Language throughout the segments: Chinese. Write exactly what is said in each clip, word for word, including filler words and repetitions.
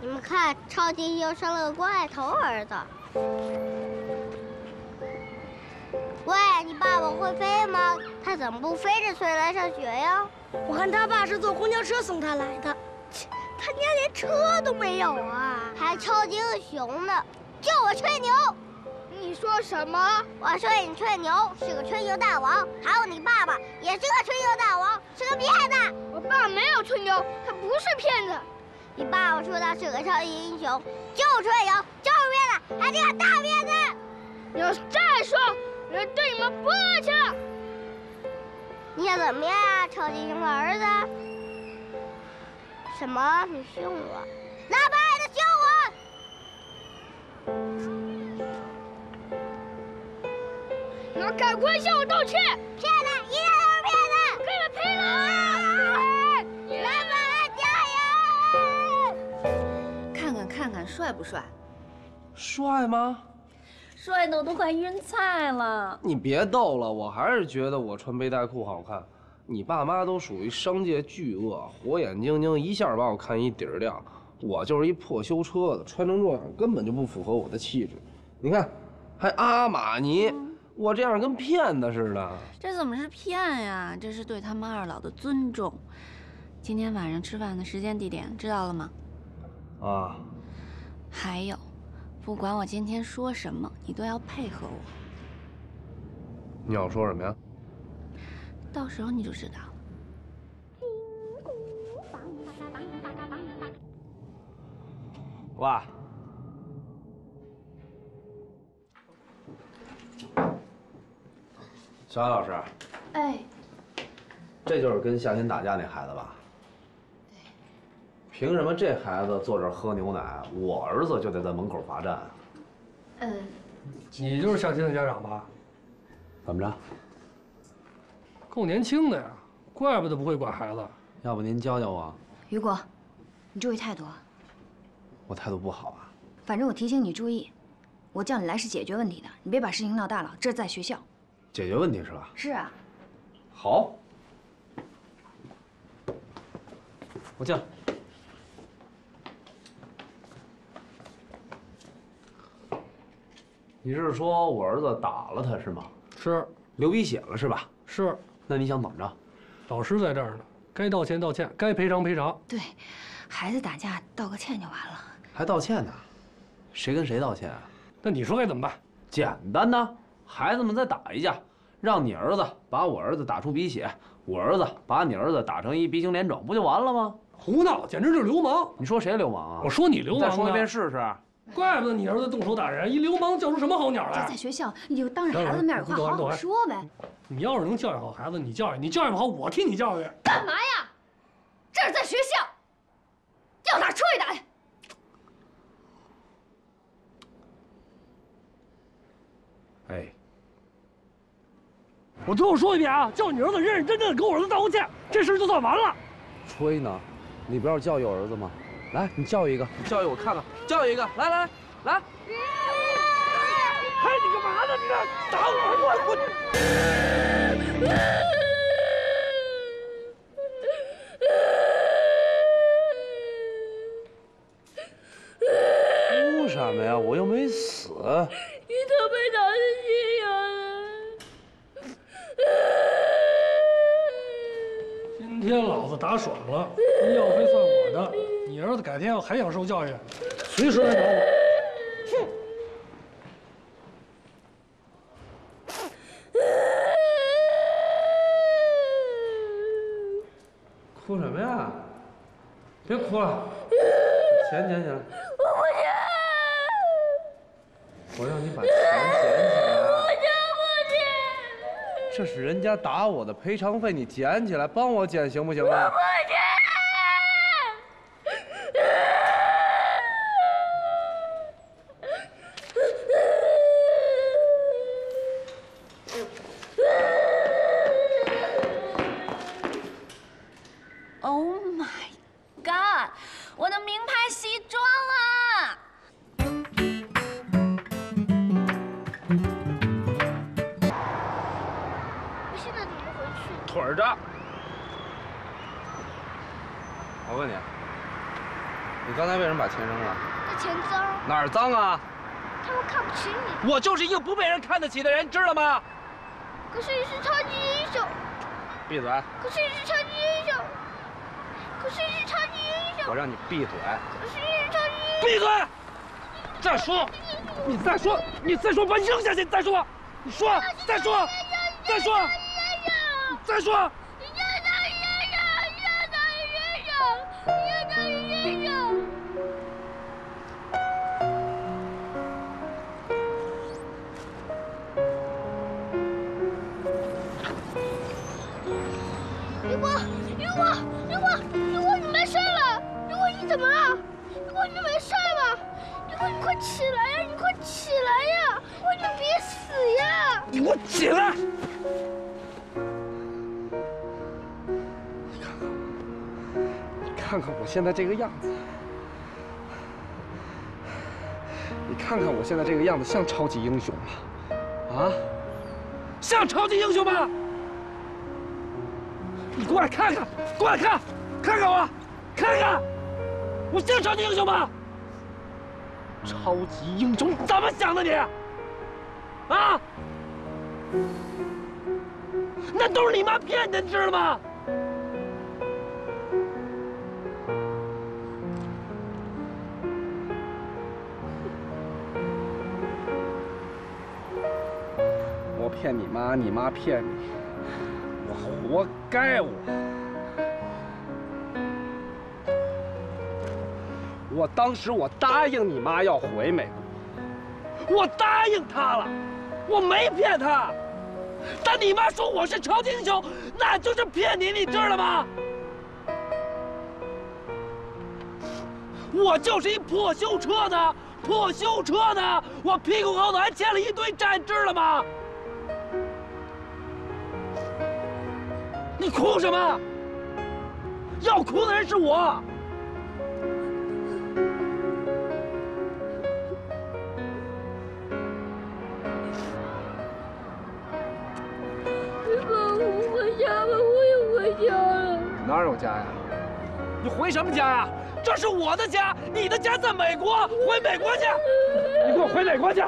你们看，超级又生了个怪头儿子。喂，你爸爸会飞吗？他怎么不飞着岁来上学呀？我看他爸是坐公交车送他来的。切，他家连车都没有啊！还超级英雄呢，叫我吹牛。 你说什么？我说你吹牛是个吹牛大王，还有你爸爸也是个吹牛大王，是个骗子。我爸没有吹牛，他不是骗子。你爸爸说他是个超级英雄，就是吹牛，就是骗子，还是个大骗子。你要是再说，我对你们不客气了。你想怎么样啊，超级英雄的儿子？什么？你凶我？拿白眼的凶我！ 你们赶快向我道歉！骗子，一定都是骗子！给我赔了！老板加油！看看看看，帅不帅？帅吗？帅的我都快晕菜了！你别逗了，我还是觉得我穿背带裤好看。你爸妈都属于商界巨鳄，火眼金睛一下把我看一底儿亮。我就是一破修车的，穿成这样根本就不符合我的气质。你看，还阿玛尼。 我这样跟骗子似的，这怎么是骗呀？这是对他们二老的尊重。今天晚上吃饭的时间地点知道了吗？啊。还有，不管我今天说什么，你都要配合我。你要说什么呀？到时候你就知道了。哇。 小安老师，哎，这就是跟夏天打架那孩子吧？对。凭什么这孩子坐这儿喝牛奶，我儿子就得在门口罚站？嗯。你就是夏天的家长吧？怎么着？够年轻的呀，怪不得不会管孩子。要不您教教我？雨果，你注意态度啊。我态度不好啊？反正我提醒你注意，我叫你来是解决问题的，你别把事情闹大了。这是在学校。 解决问题是吧？是啊。好，我进来。你是说我儿子打了他是吗？是。流鼻血了是吧？是。那你想怎么着？老师在这儿呢，该道歉道歉，该赔偿赔偿。对，孩子打架道个歉就完了。还道歉呢？谁跟谁道歉啊？那你说该怎么办？简单呐。 孩子们再打一架，让你儿子把我儿子打出鼻血，我儿子把你儿子打成一鼻青脸肿，不就完了吗？胡闹，简直就是流氓！你说谁流氓啊？我说你流氓！再说一遍试试。怪不得你儿子动手打人，一流氓叫出什么好鸟来？这在学校，你就当着孩子面有话好好说呗。你要是能教育好孩子，你教育；你教育不好，我替你教育。干嘛呀？这是在学校，要打出去打去。 哎，我最后说一遍啊，叫你儿子认认真真的给我儿子道个歉，这事就算完了。吹呢，你不要教育我儿子吗？来，你教育一个，你教育我看看，教育一个，来来来，来。哎，你干嘛呢？你这打我！我我。 哭什么呀？我又没死。你都被打成这样了！今天老子打爽了，医药费算我的。你儿子改天要还想受教育，随时来找我。哼！哭什么呀？别哭了，捡捡起来。我不想。 我让你把钱捡起来！我捡不起。这是人家打我的赔偿费，你捡起来，帮我捡行不行啊？我不捡。Oh my god！ 我的名牌西装啊！ 腿着，我问你，你刚才为什么把钱扔了？那钱脏。哪儿脏啊？他们看不起你。我就是一个不被人看得起的人，知道吗？可是你是超级英雄。闭嘴。可是你是超级英雄。可是你是超级英雄。我让你闭嘴。可是你是超级英雄。闭嘴！再说，你再说，你再说，把你扔下去！再说，你说，再说，再说，再说。 现在这个样子，你看看我现在这个样子像超级英雄吗？啊，像超级英雄吗？你过来看看，过来看，看看我，看看，我像超级英雄吗？超级英雄怎么想的你？啊？那都是你妈骗你的，你知道吗？ 骗你妈，你妈骗你，我活该我！我当时我答应你妈要回美国，我答应她了，我没骗她。但你妈说我是超级英雄，那就是骗你，你知道吗？我就是一破修车的，破修车的，我屁股后头还欠了一堆债，知道吗？ 你哭什么？要哭的人是我。你把我回家吧，我也回家了。哪有家呀？你回什么家呀？这是我的家，你的家在美国，回美国去。你给我回美国去！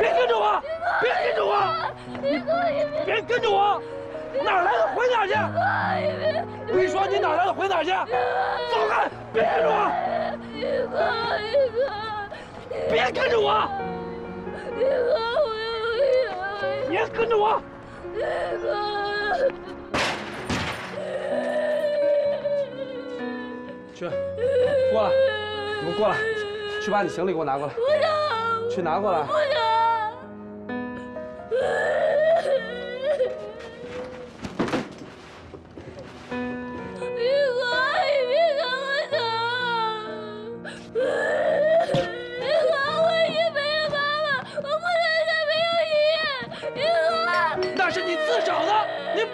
别跟着我，别跟着我，别跟着我。 哪来的回哪去！我跟你说，你哪来的回哪去！走开，别跟着我！别跟着我！别跟着我！去，过来，你们过来，去把你行李给我拿过来。去拿过来。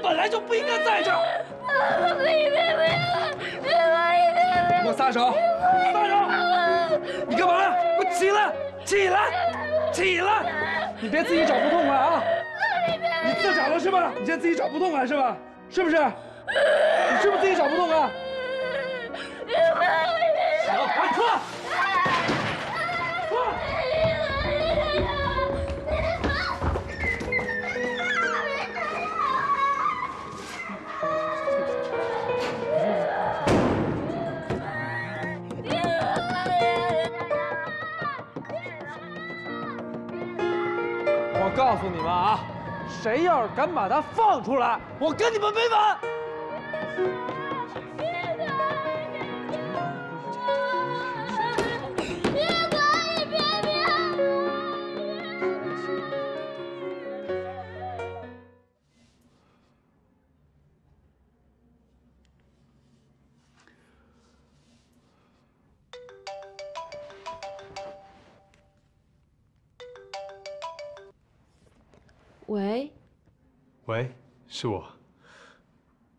本来就不应该在这儿。我不应该，不应该，不应该。给我撒手！撒手！你干嘛呢？给我起来！起来！起来！你别自己找不痛快啊！你自找了是吧？你现在自己找不痛快是吧？是不是？你是不是自己找不痛快？行，快撤！撤！ 告诉你们啊，谁要是敢把他放出来，我跟你们没完！喂，喂，是我。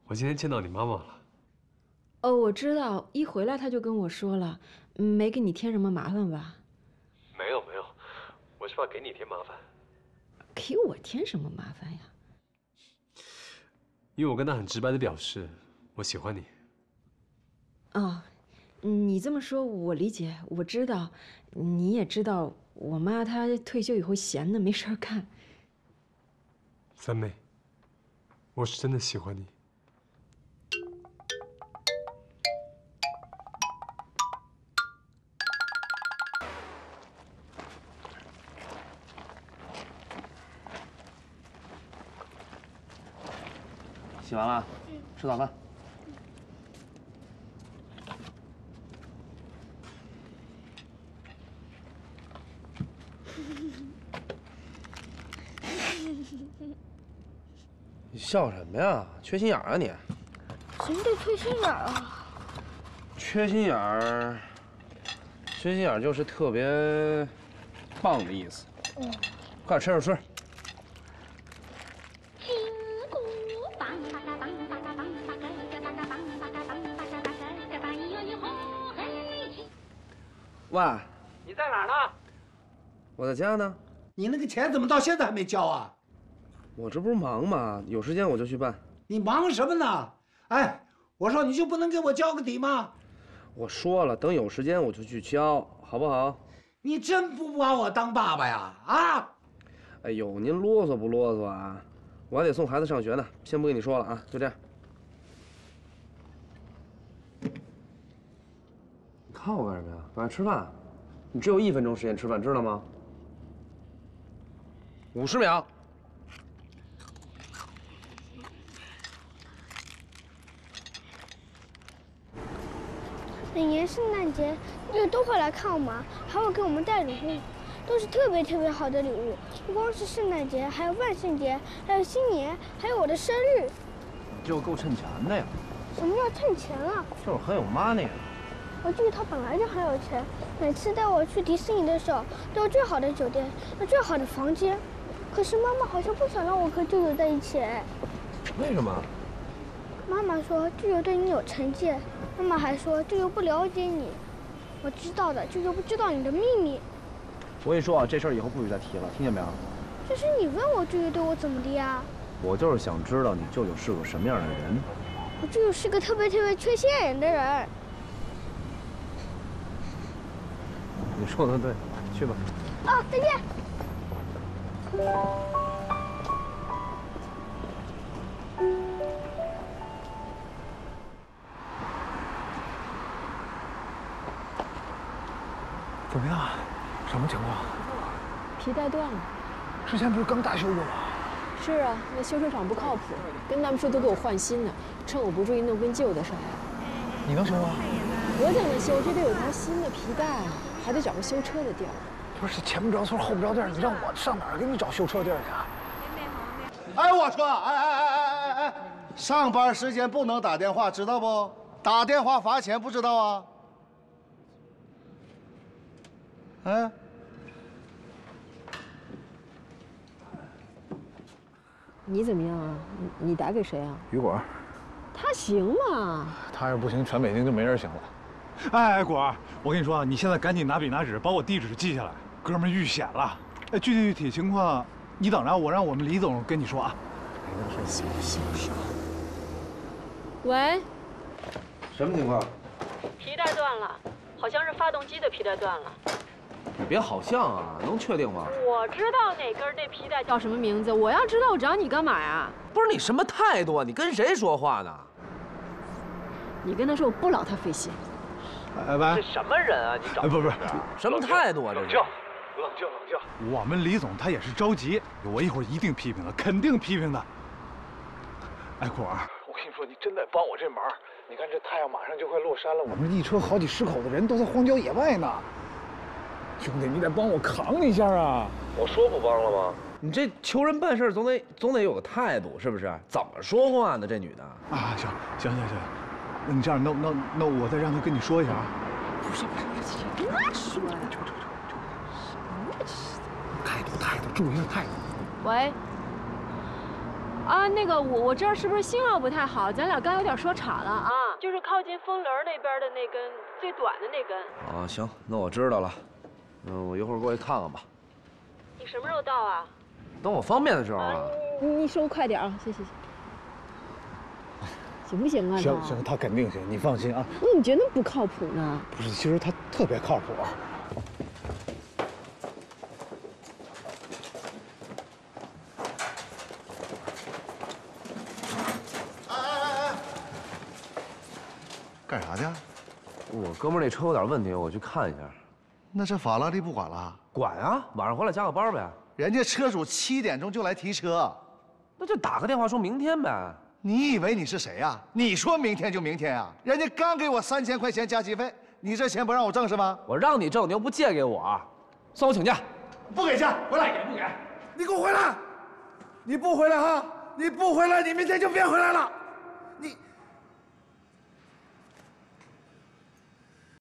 我今天见到你妈妈了。哦，我知道，一回来她就跟我说了，没给你添什么麻烦吧？没有没有，我是怕给你添麻烦。给我添什么麻烦呀？因为我跟她很直白的表示，我喜欢你。哦，你这么说我理解，我知道，你也知道，我妈她退休以后闲的没事儿干。三妹，我是真的喜欢你。 洗完了，嗯，吃早饭。你笑什么呀？缺心眼啊你！什么叫缺心眼啊？缺心眼儿，缺心眼儿就是特别棒的意思。嗯，快吃点水。 喂，你在哪儿呢？我在家呢。你那个钱怎么到现在还没交啊？我这不是忙吗？有时间我就去办。你忙什么呢？哎，我说你就不能给我交个底吗？我说了，等有时间我就去交，好不好？你真不把我当爸爸呀？啊！哎呦，您啰嗦不啰嗦啊？我还得送孩子上学呢，先不跟你说了啊，就这样。看我干什么呀？赶快吃饭！你只有一分钟时间吃饭，知道吗？五十秒。每年圣诞节，你都会来看我们，还会给我们带礼物，都是特别特别好的礼物。不光是圣诞节，还有万圣节，还有新年，还有我的生日。你就够趁钱的呀！什么叫趁钱啊？就是很有妈那个。 我记得他本来就很有钱，每次带我去迪士尼的时候，都有最好的酒店，有最好的房间。可是妈妈好像不想让我和舅舅在一起。为什么？妈妈说舅舅对你有成见，妈妈还说舅舅不了解你。我知道的，舅舅不知道你的秘密。我跟你说啊，这事儿以后不许再提了，听见没有？这是你问我舅舅对我怎么的呀？我就是想知道你舅舅是个什么样的人。我舅舅是个特别特别缺心眼的人。 你说的对，去吧。啊，再见。怎么样？什么情况？皮带断了。之前不是刚大修过吗？是啊，那修车厂不靠谱，跟他们说都给我换新的，趁我不注意弄跟旧的似的。你能修吗？我怎么修？这得有条新的皮带啊。 还得找个修车的地儿，不是前不着村后不着店，你让我上哪儿给你找修车地儿去啊？哎，我说，哎哎哎哎哎哎，上班时间不能打电话，知道不？打电话罚钱，不知道啊？哎，你怎么样啊？你你打给谁啊？雨果，他行吗？他要不行，全北京就没人行了。 哎，果儿，我跟你说啊，你现在赶紧拿笔拿纸把我地址记下来，哥们遇险了。哎，具体具体情况，你等着，我让我们李总跟你说啊。行行行。喂，什么情况？皮带断了，好像是发动机的皮带断了。你别好像啊，能确定吗？我知道哪根那皮带叫什么名字，我要知道我找你干嘛呀？不是你什么态度啊？你跟谁说话呢？你跟他说我不劳他费心。 哎喂，这什么人啊？你找不是什么态度啊？冷静，冷静，冷静。我们李总他也是着急，我一会儿一定批评他，肯定批评他。哎，果儿，我跟你说，你真得帮我这忙。你看这太阳马上就快落山了，我们一车好几十口的人都在荒郊野外呢。兄弟，你得帮我扛一下啊！我说不帮了吗？你这求人办事总得总得有个态度，是不是？怎么说话呢？这女的啊，行行行行。 你这样，那那那我再让他跟你说一下啊。不是不是，谁跟他说的？态度态度，注意态度。喂。啊，那个我我这儿是不是信号不太好？咱俩刚有点说岔了啊，就是靠近风轮那边的那根最短的那根。啊，行，那我知道了。嗯，我一会儿过去看看吧。你什么时候到啊？等我方便的时候啊。你你手快点啊，谢谢谢。行不行啊？行行，他肯定行，你放心啊。那你觉得不靠谱呢？不是，其实他特别靠谱啊。 干啥去？我哥们那车有点问题，我去看一下。那这法拉利不管了？管啊，晚上回来加个班呗。人家车主七点钟就来提车，那就打个电话说明天呗。你以为你是谁呀、啊？你说明天就明天啊？人家刚给我三千块钱加急费，你这钱不让我挣是吗？我让你挣，你又不借给我，算我请假。不给钱，回来也不给。你给我回来！你不回来哈？你不回来，你明天就别回来了。你。